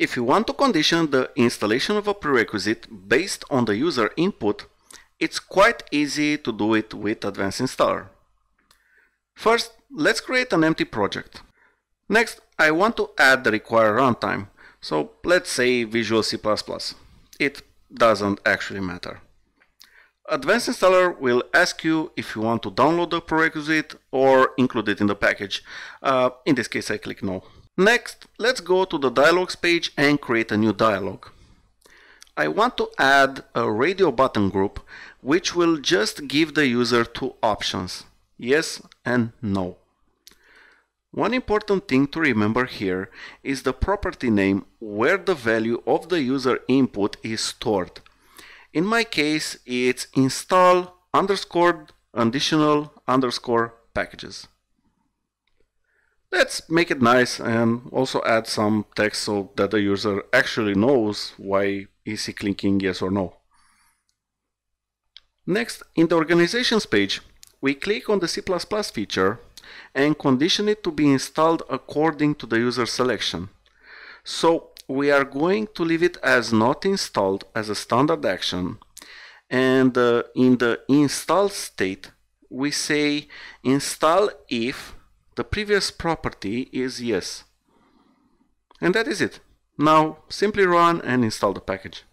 If you want to condition the installation of a prerequisite based on the user input, it's quite easy to do it with Advanced Installer. First, let's create an empty project. Next, I want to add the required runtime, so let's say Visual C++. It doesn't actually matter. Advanced Installer will ask you if you want to download the prerequisite or include it in the package. In this case, I click no. Next, let's go to the dialogues page and create a new dialogue. I want to add a radio button group, which will just give the user two options, yes and no. One important thing to remember here is the property name where the value of the user input is stored. In my case, it's install underscore conditional underscore packages. Let's make it nice and also add some text so that the user actually knows why is he clicking yes or no. Next, in the organizations page, we click on the C++ feature and condition it to be installed according to the user selection. So we are going to leave it as not installed as a standard action, and in the install state we say install if the previous property is yes. And that is it. Now simply run and install the package.